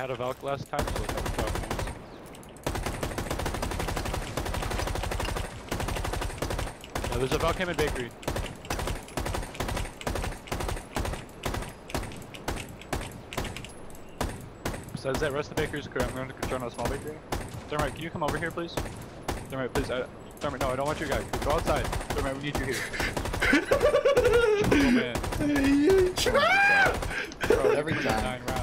had a Valk last time, so I have Valk. No, there's a Valk Hammond Bakery. Besides that, rest of the bakery's crew, I'm going to control a small bakery. Thermite, can you come over here, please? Thermite, please. Thermite, no, I don't want your guy. Go outside. Thermite, we need you here. Oh, man. Bro, every time. 9 rounds.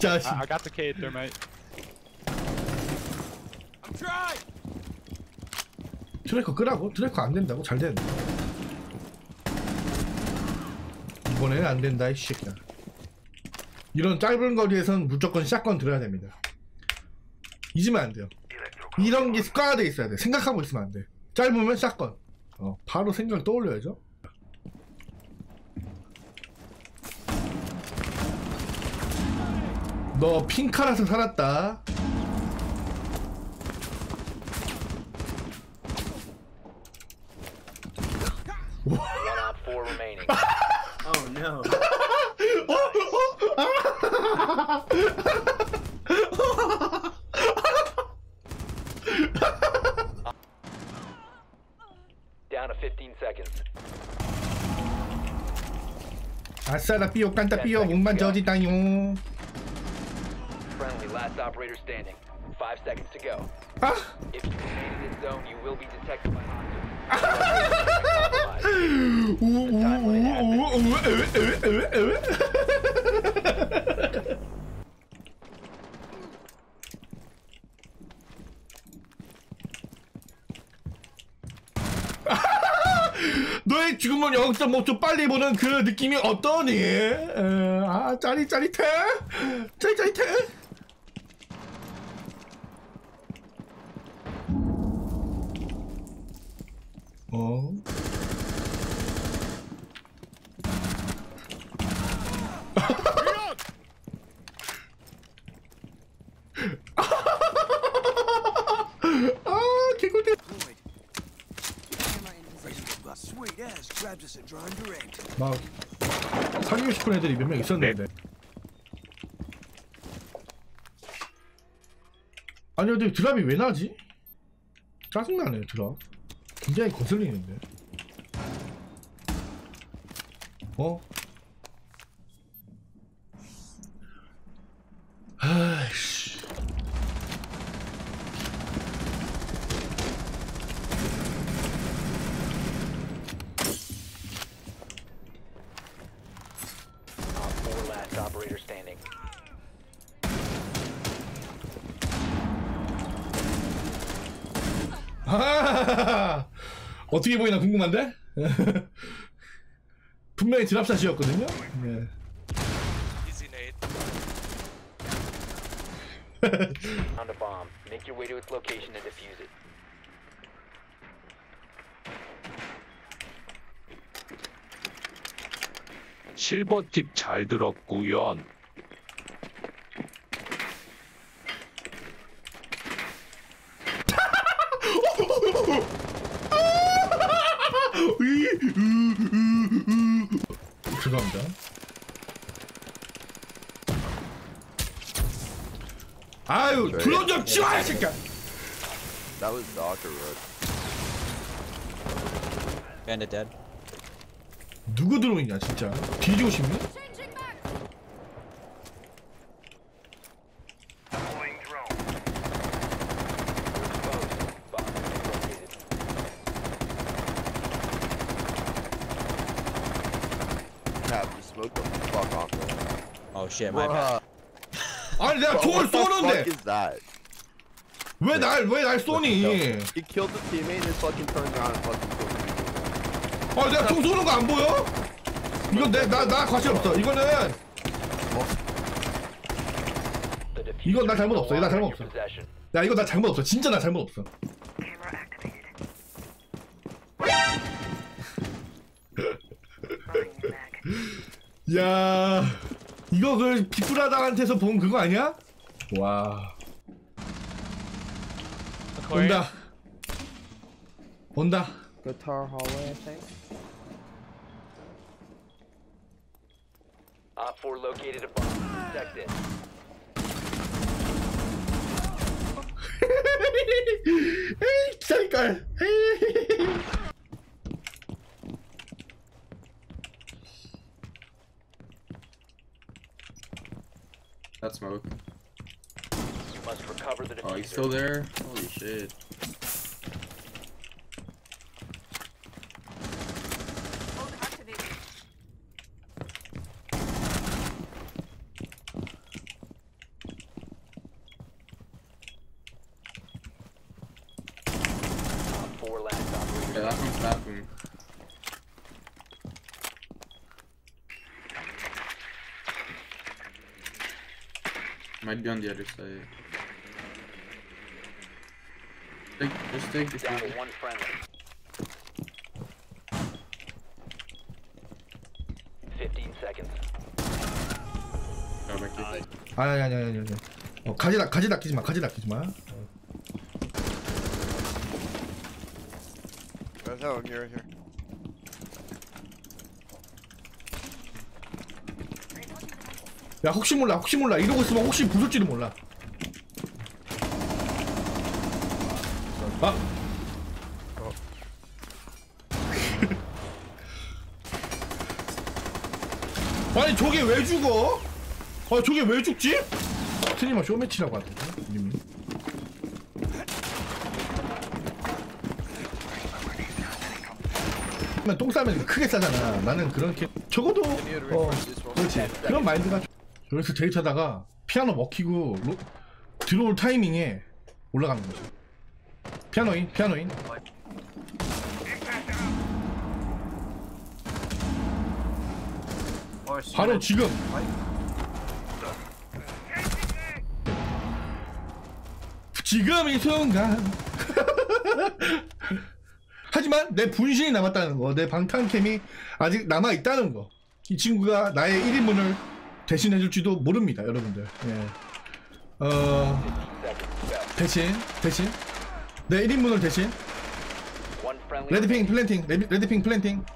Josh. I got the cade, Thermite. I'm trying! 드래커 끄라고? 드래커 안 된다고? 잘 되는데. 이번에는 안 된다, 이 새끼야. 이런 짧은 거리에선 무조건 샷건 들어야 됩니다. 잊으면 안 돼요. 이런 게 습관화돼 있어야 돼. 생각하고 있으면 안 돼. 짧으면 샷건. 바로 생각을 떠올려야죠. 너 핑카라서 살았다. Oh no. Down to 15 seconds. 아싸라 삐요 깐다 삐요 목만 저지 땅용. Friendly last operator standing. 5 seconds to go. If you stay in this zone, you will be detected by Hanzo. 너의 죽음을 여기서 뭐 좀 빨리 보는 그 느낌이 어떠니? 아 짜릿짜릿해? 짜릿짜릿해? 막 사귀고 싶은 애들이 몇 명 있었는데. 아니 근데 드랍이 왜 나지? 짜증나네 드랍. 굉장히 거슬리는데. 아이씨. 어떻게 보이나 궁금한데? 분명히 드랍샷이었거든요? 네. 실버 팁 잘 들었구요. 죄송합니다. 아유, 둘러 좀 치워 이 새끼야. That was the Ocker Road. Bandit dead. 누구 들어오냐 진짜? 뒤지고 싶네. Shit, my bad. 아니 내가 총을 쏘는데 왜 날 쏘니? He killed the teammate and fucking turned around and fucking killed him. 아 내가 총 쏘는 거 안 보여? 이건 내 나 관심 없어. 이거는 이건 나 잘못 없어. 나 잘못 없어. 야 이거 나 잘못 없어. 진짜 나 잘못 없어. 야. 이거 그 비프라당한테서 본 그거 아니야? 와. 온다. 온다. Guitar hallway, I think. Op 4 located a bomb. protected. 에이, 기다릴걸. That smoke. You must recover the diffuser. Oh, he's still there? Holy shit. Yeah, that one's happening. Might be on the other side. Just take this one. Friendly. 15 seconds. 아니. 가지 낚이지 마. Hello, you're right here. 야, 혹시 몰라. 이러고 있으면 혹시 부술지도 몰라. 아. 아니, 저게 왜 죽어? 아, 저게 왜 죽지? 스트리머 쇼매치라고 하던데. 똥 싸면 크게 싸잖아. 나는 그런 게 적어도 그렇지. 그런 마인드가. 여기서 데이트하다가 피아노 먹히고 들어올 타이밍에 올라가는 거죠. 피아노인. 바로 지금. 지금 이 순간. 하지만 내 분신이 남았다는 거, 내 방탄캠이 아직 남아있다는 거, 이 친구가 나의 1인분을 대신해줄지도 모릅니다, 여러분들. 예. 대신 내 1인분을 대신 레드핑 플랜팅.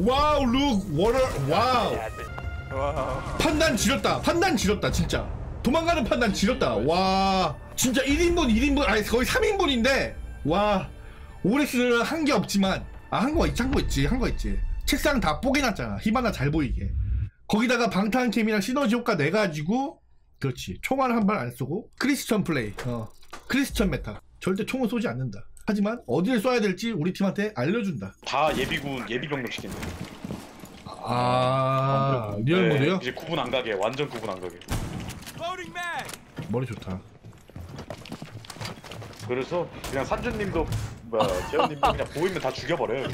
와우, 룩 워럴. 와우, 판단 지렸다 진짜. 도망가는 판단 지렸다. 와, 진짜 1인분, 아니 거의 3인분인데, 와, 오렉스는 한 게 없지만, 아, 한 거 있지. 책상 다 뽀개놨잖아. 히바나 잘 보이게. 거기다가 방탄캠이랑 시너지 효과 내가지고, 그렇지. 총알 한 발 안 쏘고, 크리스천 플레이. 크리스천 메타. 절대 총은 쏘지 않는다. 하지만, 어디를 쏴야 될지 우리 팀한테 알려준다. 다 예비군, 예비병력 시킨다. 아, 리얼모드요? 네, 이제 완전 구분 안 가게. 머리 좋다. 그래서 그냥 산준님도 뭐야, 재현님도 그냥 보이면 다 죽여버려요.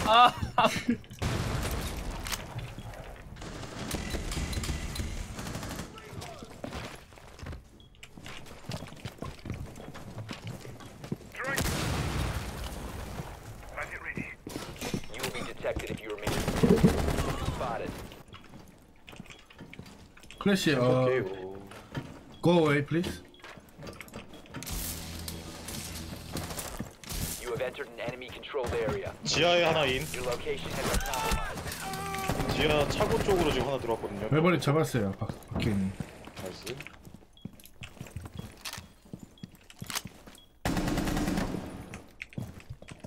클래시. Go away, please. 지하에 하나인. 지하 차고 쪽으로 지금 하나 들어왔거든요. 매번에 잡았어요, 박박님. 나이스.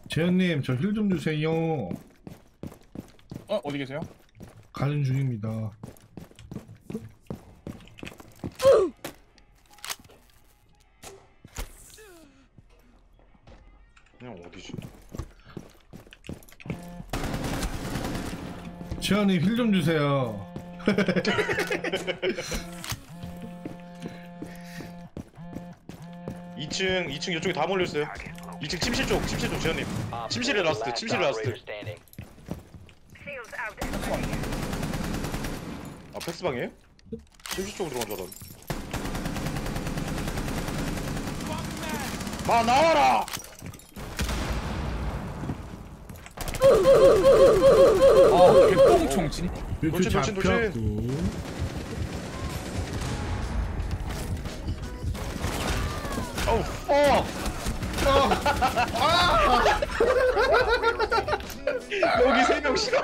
재현님, 저 힐 좀 주세요. 어디 계세요? 가는 중입니다. 지현이 힐 좀 주세요. 이층 이쪽에 다 몰렸어요. 2층 침실 쪽 지현님. 침실에 라스트. 아, 팩스방이에요? 침실 쪽으로 들어간 줄 알았는데. 마, 나와라! 아, 개똥총 진. 도시 잡혔고. 어우, 여기 3명 싫어.